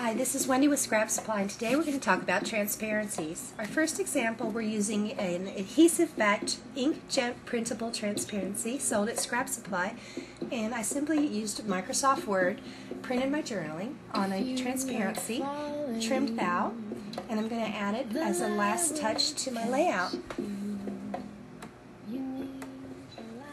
Hi, this is Wendy with Scrap Supply, and today we're going to talk about transparencies. Our first example, we're using an adhesive-backed inkjet printable transparency sold at Scrap Supply, and I simply used Microsoft Word, printed my journaling on a transparency, trimmed out, and I'm going to add it as a last touch to my layout.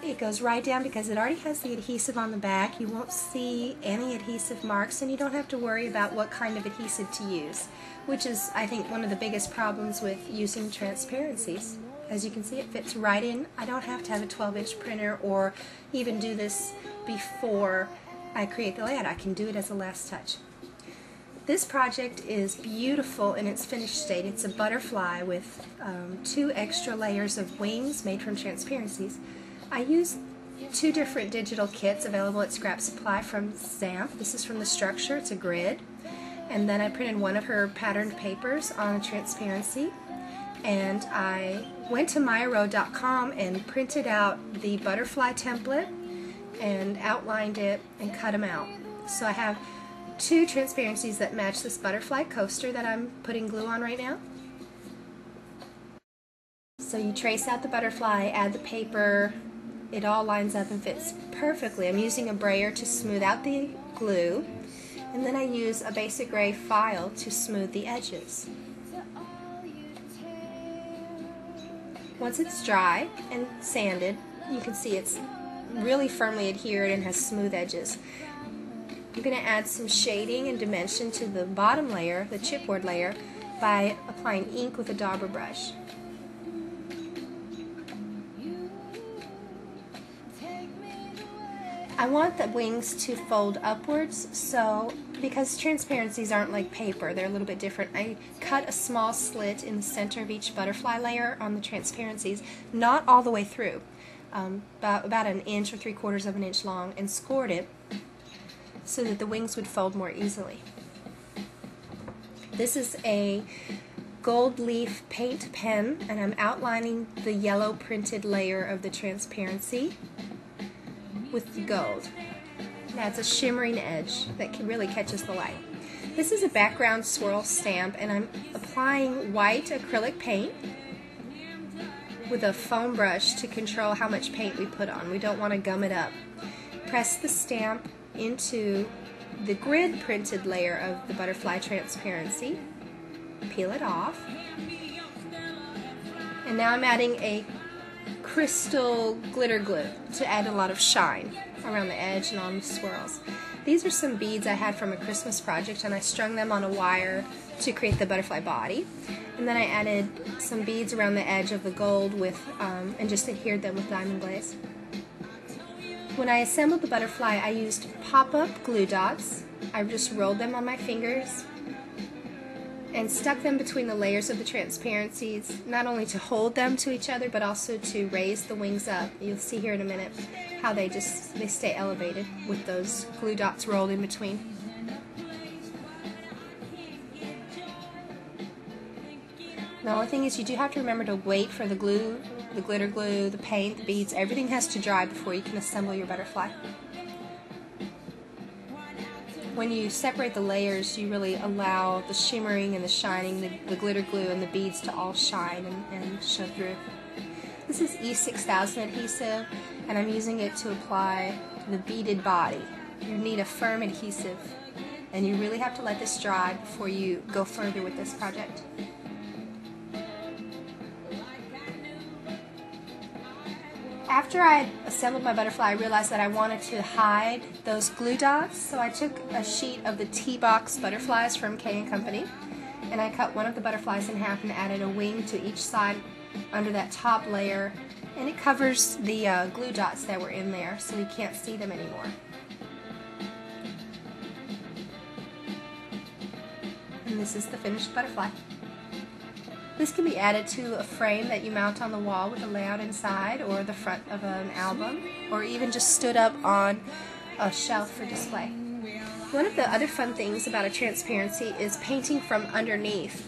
It goes right down because it already has the adhesive on the back. You won't see any adhesive marks, and you don't have to worry about what kind of adhesive to use, which is, I think, one of the biggest problems with using transparencies. As you can see, it fits right in. I don't have to have a 12-inch printer or even do this before I create the layout. I can do it as a last touch. This project is beautiful in its finished state. It's a butterfly with two extra layers of wings made from transparencies. I used two different digital kits available at Scrap Supply from ZAMP. This is from the structure, it's a grid. And then I printed one of her patterned papers on a transparency. And I went to maya-road.com and printed out the butterfly template and outlined it and cut them out. So I have two transparencies that match this butterfly coaster that I'm putting glue on right now. So you trace out the butterfly, add the paper, it all lines up and fits perfectly. I'm using a brayer to smooth out the glue, and then I use a basic gray file to smooth the edges. Once it's dry and sanded, you can see it's really firmly adhered and has smooth edges. I'm going to add some shading and dimension to the bottom layer, the chipboard layer, by applying ink with a dauber brush. I want the wings to fold upwards, so because transparencies aren't like paper, they're a little bit different. I cut a small slit in the center of each butterfly layer on the transparencies, not all the way through, about an inch or 3/4 of an inch long, and scored it so that the wings would fold more easily. This is a gold leaf paint pen, and I'm outlining the yellow printed layer of the transparency with the gold. That's a shimmering edge that really catches the light. This is a background swirl stamp, and I'm applying white acrylic paint with a foam brush to control how much paint we put on. We don't want to gum it up. Press the stamp into the grid printed layer of the butterfly transparency. Peel it off. And now I'm adding a crystal glitter glue to add a lot of shine around the edge and on the swirls. These are some beads I had from a Christmas project, and I strung them on a wire to create the butterfly body. And then I added some beads around the edge of the gold with, and just adhered them with diamond glaze. When I assembled the butterfly, I used pop-up glue dots. I just rolled them on my fingers and stuck them between the layers of the transparencies, not only to hold them to each other, but also to raise the wings up. You'll see here in a minute how they stay elevated with those glue dots rolled in between. The only thing is you do have to remember to wait for the glue, the glitter glue, the paint, the beads, everything has to dry before you can assemble your butterfly. When you separate the layers, you really allow the shimmering and the shining, the glitter glue and the beads to all shine and show through. This is E6000 adhesive, and I'm using it to apply the beaded body. You need a firm adhesive, and you really have to let this dry before you go further with this project. After I assembled my butterfly, I realized that I wanted to hide those glue dots, so I took a sheet of the T-Box butterflies from K&Company, and I cut one of the butterflies in half and added a wing to each side under that top layer, and it covers the glue dots that were in there, so you can't see them anymore. And this is the finished butterfly. This can be added to a frame that you mount on the wall with a layout inside, or the front of an album, or even just stood up on a shelf for display. One of the other fun things about a transparency is painting from underneath.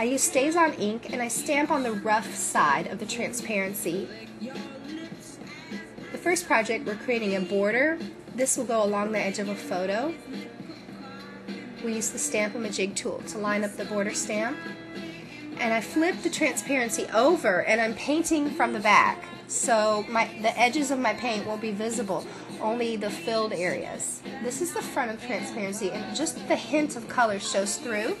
I use Stazon ink, and I stamp on the rough side of the transparency. The first project, we're creating a border. This will go along the edge of a photo. we use the Stamp-O-Majig tool to line up the border stamp. And I flip the transparency over and I'm painting from the back. So the edges of my paint will be visible, only the filled areas. This is the front of transparency, and just the hint of color shows through.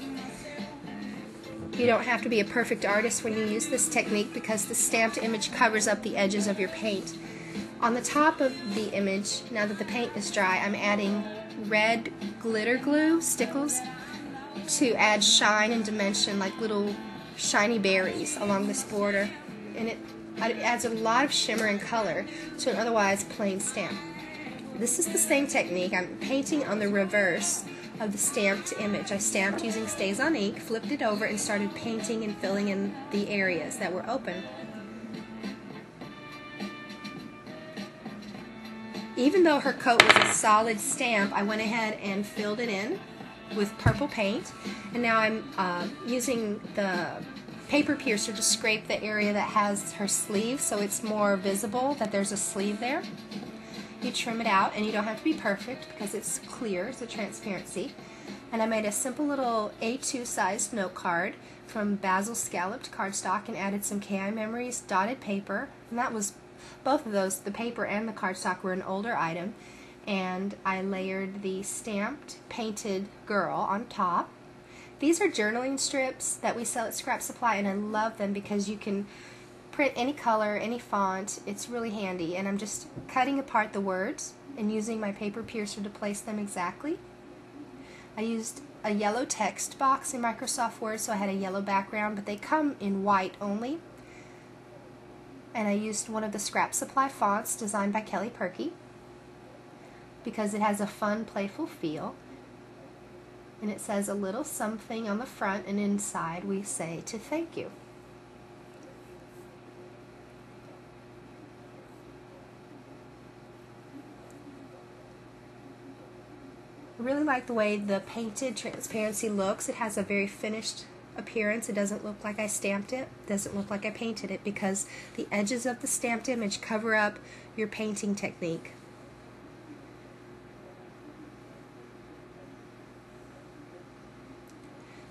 You don't have to be a perfect artist when you use this technique because the stamped image covers up the edges of your paint. On the top of the image, now that the paint is dry, I'm adding red glitter glue, stickles, to add shine and dimension, like little shiny berries along this border. And it adds a lot of shimmer and color to an otherwise plain stamp. This is the same technique. I'm painting on the reverse of the stamped image. I stamped using Stazon ink, flipped it over, and started painting and filling in the areas that were open. Even though her coat was a solid stamp, I went ahead and filled it in with purple paint, and now I'm using the paper piercer to scrape the area that has her sleeve so it's more visible that there's a sleeve there. You trim it out, and you don't have to be perfect because it's clear, it's a transparency. And I made a simple little A2 sized note card from Basil Scalloped Cardstock and added some KI Memories dotted paper, and that was both of those, the paper and the cardstock, were an older item. And I layered the stamped, painted girl on top. These are journaling strips that we sell at Scrap Supply, and I love them because you can print any color, any font. It's really handy. And I'm just cutting apart the words and using my paper piercer to place them exactly. I used a yellow text box in Microsoft Word, so I had a yellow background, but they come in white only. And I used one of the Scrap Supply fonts designed by Kelly Perky, because it has a fun, playful feel. And it says a little something on the front, and inside we say to thank you. I really like the way the painted transparency looks. It has a very finished appearance. It doesn't look like I stamped it. It doesn't look like I painted it because the edges of the stamped image cover up your painting technique.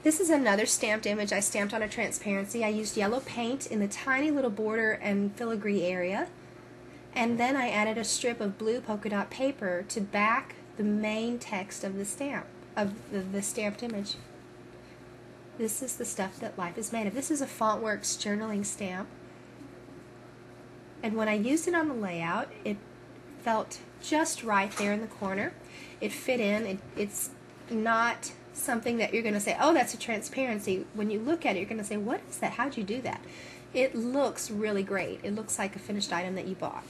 This is another stamped image I stamped on a transparency. I used yellow paint in the tiny little border and filigree area, and then I added a strip of blue polka dot paper to back the main text of the stamp, of the stamped image. This is the stuff that life is made of. This is a Fontworks journaling stamp, and when I used it on the layout, it felt just right there in the corner. It fit in. It's not something that you're going to say, oh, that's a transparency. When you look at it, you're going to say, what is that? How'd you do that? It looks really great. It looks like a finished item that you bought.